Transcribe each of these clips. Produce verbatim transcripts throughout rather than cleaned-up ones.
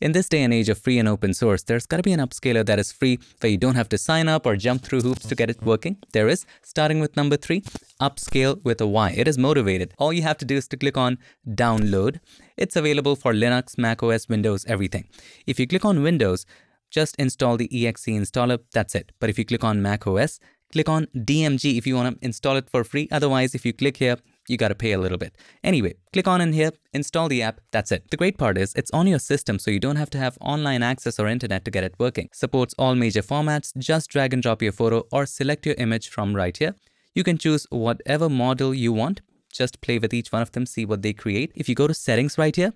In this day and age of free and open source, there's got to be an upscaler that is free, so you don't have to sign up or jump through hoops to get it working. There is, starting with number three, Upscayl with a Y. It is motivated. All you have to do is to click on download. It's available for Linux, macOS, Windows, everything. If you click on Windows, just install the E X E installer, that's it. But if you click on macOS, click on D M G if you want to install it for free. Otherwise, if you click here, you got to pay a little bit. Anyway, click on in here, install the app, that's it. The great part is it's on your system, so you don't have to have online access or internet to get it working. Supports all major formats, just drag and drop your photo or select your image from right here. You can choose whatever model you want, just play with each one of them, see what they create. If you go to settings right here,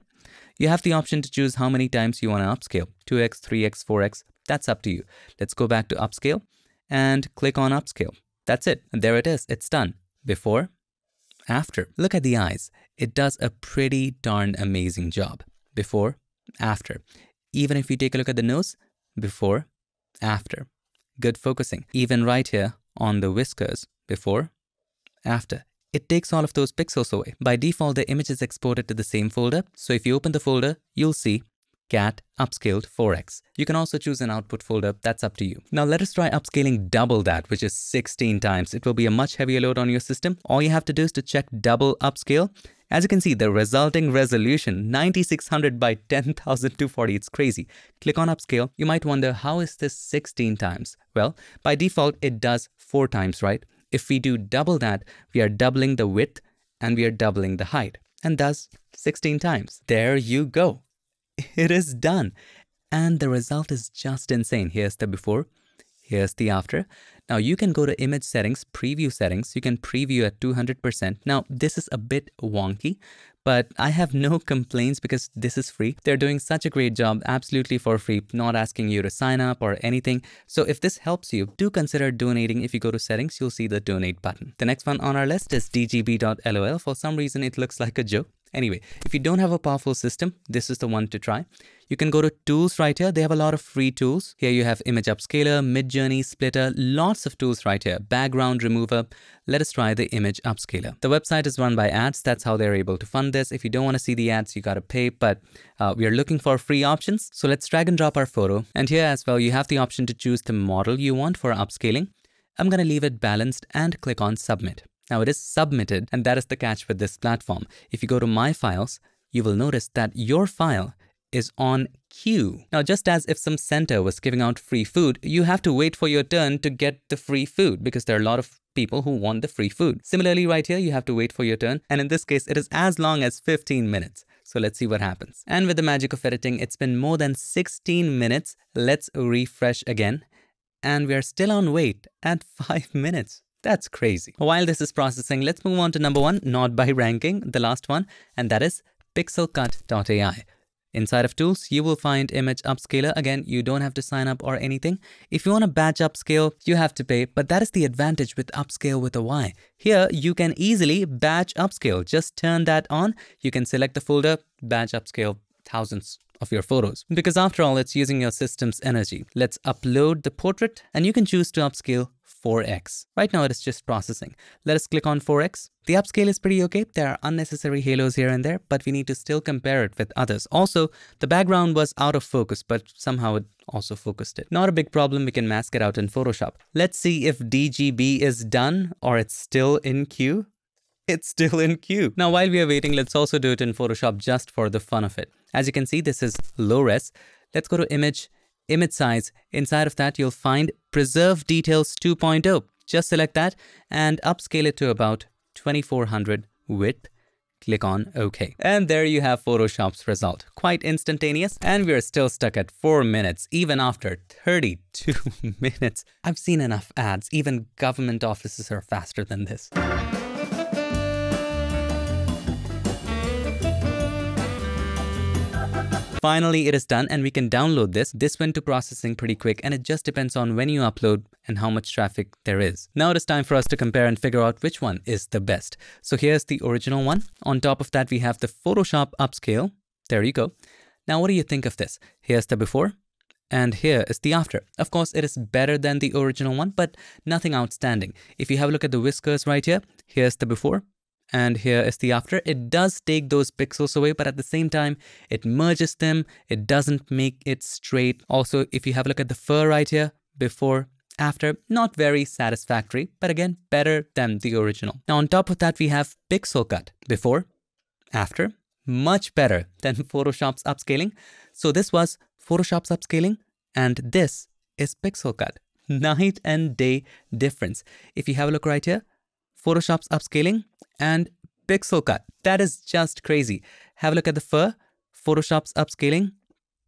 you have the option to choose how many times you want to upscale, two X, three X, four X, that's up to you. Let's go back to upscale and click on upscale. That's it, and there it is, it's done. Before, after. Look at the eyes. It does a pretty darn amazing job. Before, after. Even if you take a look at the nose, before, after. Good focusing. Even right here on the whiskers, before, after. It takes all of those pixels away. By default, the image is exported to the same folder. So if you open the folder, you'll see cat upscaled four X. You can also choose an output folder, that's up to you. Now let us try upscaling double that, which is sixteen times. It will be a much heavier load on your system. All you have to do is to check double upscale. As you can see, the resulting resolution, ninety-six hundred by ten thousand two hundred forty, it's crazy. Click on upscale. You might wonder, how is this sixteen times? Well, by default, it does four times, right? If we do double that, we are doubling the width and we are doubling the height, and thus sixteen times. There you go. It is done. And the result is just insane. Here's the before, here's the after. Now you can go to image settings, preview settings. You can preview at two hundred percent. Now this is a bit wonky, but I have no complaints because this is free. They're doing such a great job, absolutely for free, not asking you to sign up or anything. So if this helps you, do consider donating. If you go to settings, you'll see the donate button. The next one on our list is D G B dot L O L. For some reason, it looks like a joke. Anyway, if you don't have a powerful system, this is the one to try. You can go to tools right here. They have a lot of free tools. Here you have image upscaler, midjourney, splitter, lots of tools right here. Background remover. Let us try the image upscaler. The website is run by ads. That's how they're able to fund this. If you don't want to see the ads, you got to pay, but uh, we are looking for free options. So let's drag and drop our photo. And here as well, you have the option to choose the model you want for upscaling. I'm going to leave it balanced and click on submit. Now it is submitted, and that is the catch with this platform. If you go to My Files, you will notice that your file is on queue. Now, just as if some center was giving out free food, you have to wait for your turn to get the free food because there are a lot of people who want the free food. Similarly, right here, you have to wait for your turn. And in this case, it is as long as fifteen minutes. So let's see what happens. And with the magic of editing, it's been more than sixteen minutes. Let's refresh again. And we are still on wait at five minutes. That's crazy. While this is processing, let's move on to number one, not by ranking, the last one, and that is Pixelcut dot A I. Inside of tools, you will find image upscaler. Again, you don't have to sign up or anything. If you want to batch upscale, you have to pay, but that is the advantage with upscale with a Y. Here, you can easily batch upscale. Just turn that on. You can select the folder, batch upscale thousands of your photos, because after all, it's using your system's energy. Let's upload the portrait and you can choose to upscale four X. Right now it is just processing. Let us click on four X. The upscale is pretty okay. There are unnecessary halos here and there, but we need to still compare it with others. Also, the background was out of focus, but somehow it also focused it. Not a big problem. We can mask it out in Photoshop. Let's see if D G B is done or it's still in queue. It's still in queue. Now, while we are waiting, let's also do it in Photoshop just for the fun of it. As you can see, this is low res. Let's go to image, image size. Inside of that, you'll find preserve details two point oh. Just select that and upscale it to about twenty-four hundred width. Click on OK. And there you have Photoshop's result. Quite instantaneous. And we're still stuck at four minutes, even after thirty-two minutes. I've seen enough ads. Even government offices are faster than this. Finally, it is done and we can download this. This went to processing pretty quick and it just depends on when you upload and how much traffic there is. Now it is time for us to compare and figure out which one is the best. So here's the original one. On top of that, we have the Photoshop upscale. There you go. Now, what do you think of this? Here's the before and here is the after. Of course, it is better than the original one, but nothing outstanding. If you have a look at the whiskers right here, here's the before And here is the after. It does take those pixels away, but at the same time, it merges them. It doesn't make it straight. Also, if you have a look at the fur right here, before, after, not very satisfactory, but again, better than the original. Now, on top of that, we have pixel cut. Before, after, much better than Photoshop's upscaling. So this was Photoshop's upscaling, and this is pixel cut. Night and day difference. If you have a look right here, Photoshop's upscaling and pixel cut. That is just crazy. Have a look at the fur, Photoshop's upscaling,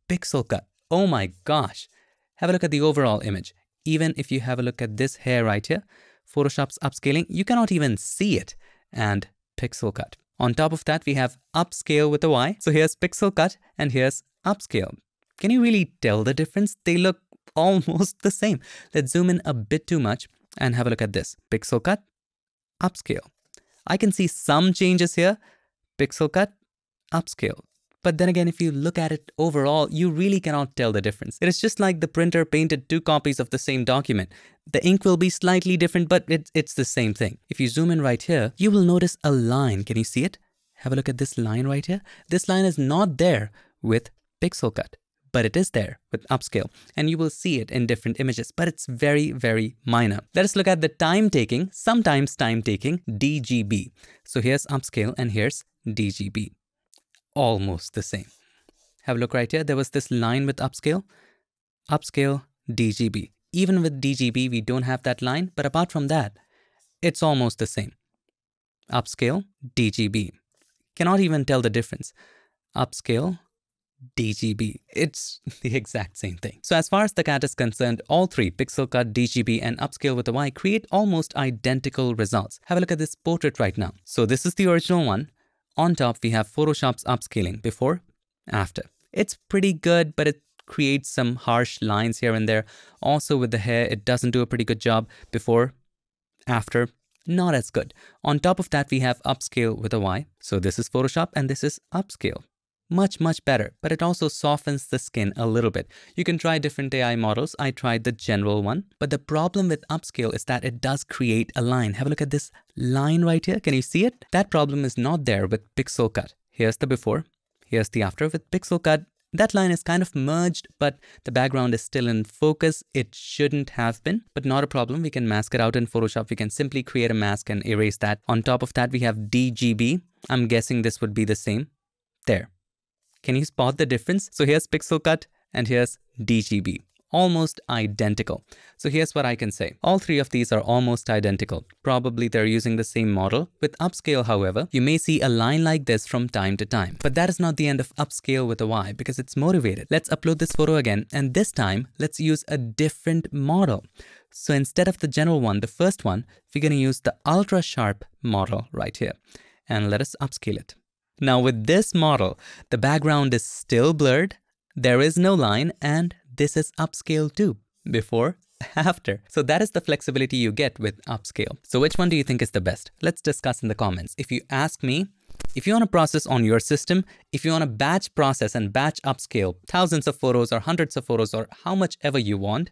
pixel cut. Oh my gosh. Have a look at the overall image. Even if you have a look at this hair right here, Photoshop's upscaling, you cannot even see it, and pixel cut. On top of that, we have upscale with a Y. So here's pixel cut and here's upscale. Can you really tell the difference? They look almost the same. Let's zoom in a bit too much and have a look at this. Pixel cut, upscale. I can see some changes here. Pixel cut, upscale. But then again, if you look at it overall, you really cannot tell the difference. It is just like the printer painted two copies of the same document. The ink will be slightly different, but it, it's the same thing. If you zoom in right here, you will notice a line. Can you see it? Have a look at this line right here. This line is not there with pixel cut, but it is there with upscale, and you will see it in different images, but it's very, very minor. Let us look at the time taking, sometimes time taking, D G B. So here's upscale and here's D G B. Almost the same. Have a look right here. There was this line with upscale, upscale, D G B. Even with D G B, we don't have that line, but apart from that, it's almost the same. Upscale, D G B. Cannot even tell the difference. Upscale, D G B. It's the exact same thing. So as far as the cat is concerned, all three, pixel cut, D G B, and upscale with a Y, create almost identical results. Have a look at this portrait right now. So this is the original one. On top, we have Photoshop's upscaling, before, after. It's pretty good, but it creates some harsh lines here and there. Also with the hair, it doesn't do a pretty good job. Before, after, not as good. On top of that, we have upscale with a Y. So this is Photoshop and this is upscale. Much, much better, but it also softens the skin a little bit. You can try different A I models. I tried the general one, but the problem with upscale is that it does create a line. Have a look at this line right here. Can you see it? That problem is not there with pixel cut. Here's the before, here's the after. With pixel cut, that line is kind of merged, but the background is still in focus. It shouldn't have been, but not a problem. We can mask it out in Photoshop. We can simply create a mask and erase that. On top of that, we have D G B. I'm guessing this would be the same there. Can you spot the difference? So here's pixel cut and here's D G B. Almost identical. So here's what I can say. All three of these are almost identical. Probably they're using the same model. With upscale, however, you may see a line like this from time to time. But that is not the end of upscale with a Y because it's motivated. Let's upload this photo again. And this time, let's use a different model. So instead of the general one, the first one, we're going to use the ultra sharp model right here. And let us upscale it. Now with this model, the background is still blurred, there is no line, and this is upscale too, before, after. So that is the flexibility you get with upscale. So which one do you think is the best? Let's discuss in the comments. If you ask me, if you want to process on your system, if you want to batch process and batch upscale thousands of photos or hundreds of photos or how much ever you want,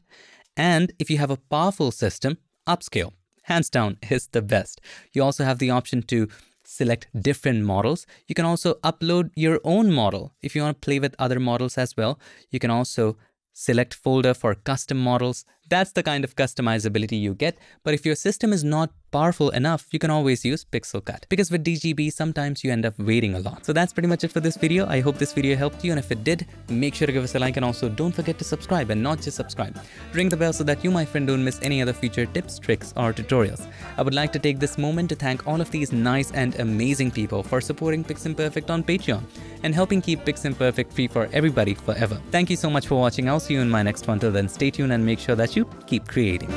and if you have a powerful system, upscale, hands down, is the best. You also have the option to select different models. You can also upload your own model. If you want to play with other models as well, you can also select folder for custom models. That's the kind of customizability you get. But if your system is not powerful enough, you can always use pixel cut, because with D G B, sometimes you end up waiting a lot. So that's pretty much it for this video. I hope this video helped you. And if it did, make sure to give us a like, and also don't forget to subscribe, and not just subscribe. Ring the bell so that you, my friend, don't miss any other future tips, tricks, or tutorials. I would like to take this moment to thank all of these nice and amazing people for supporting Piximperfect on Patreon and helping keep Piximperfect free for everybody forever. Thank you so much for watching. I'll see you in my next one. Till then, stay tuned and make sure that you keep creating.